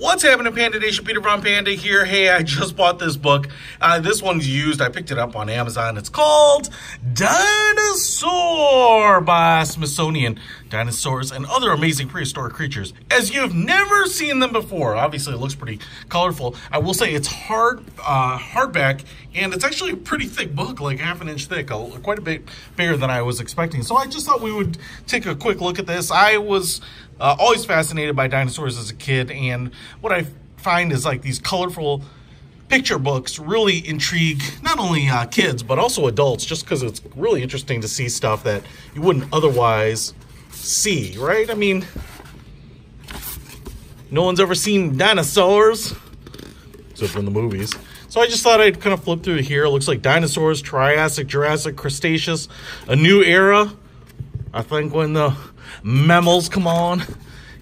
What's happening, Panda Nation? Peter Von Panda here. Hey, I just bought this book. This one's used. I picked it up on Amazon. It's called Dinosaur by Smithsonian Dinosaurs and Other Amazing Prehistoric Creatures. As you've never seen them before. Obviously, it looks pretty colorful. I will say it's hardback, and it's actually a pretty thick book, like half an inch thick, quite a bit bigger than I was expecting. So I just thought we would take a quick look at this. I was always fascinated by dinosaurs as a kid, and what I find is like these colorful picture books really intrigue not only kids but also adults, just because it's really interesting to see stuff that you wouldn't otherwise see, right? I mean, no one's ever seen dinosaurs except from the movies. So I just thought I'd kind of flip through here. It looks like dinosaurs, Triassic, Jurassic, Cretaceous, a new era, I think, when the mammals come on.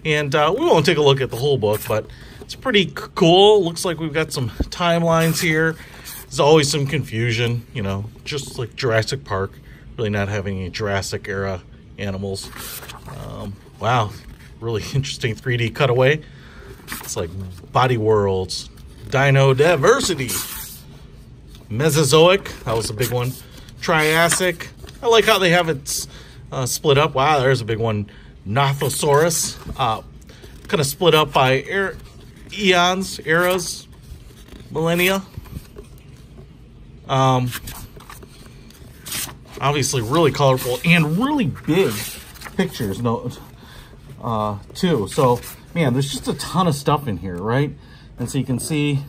And we won't take a look at the whole book, but it's pretty cool. Looks like we've got some timelines here. There's always some confusion, you know, just like Jurassic Park, really not having any Jurassic era animals. Wow, really interesting 3D cutaway. It's like Body Worlds, Dino Diversity, Mesozoic, that was a big one, Triassic. I like how they have it split up. Wow, there's a big one. Nothosaurus, kind of split up by eons, eras, millennia. Obviously really colorful and really big pictures, too. So, man, there's just a ton of stuff in here, right? And so you can see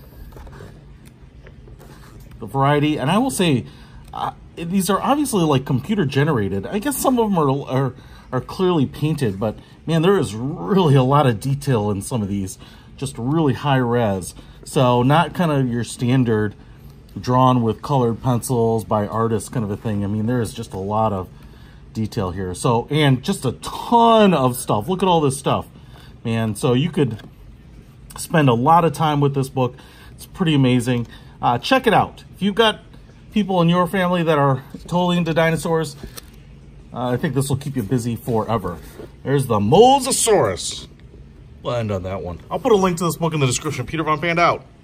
the variety. And I will say, these are obviously like computer generated. I guess some of them are clearly painted, but man, there is really a lot of detail in some of these, just really high res. So not kind of your standard drawn with colored pencils by artists kind of a thing. I mean, there is just a lot of detail here. So, and just a ton of stuff. Look at all this stuff, man. So you could spend a lot of time with this book. It's pretty amazing. Check it out. If you've got people in your family that are totally into dinosaurs, I think this will keep you busy forever. There's the Molesasaurus. We'll end on that one. I'll put a link to this book in the description. Peter Von Panda out.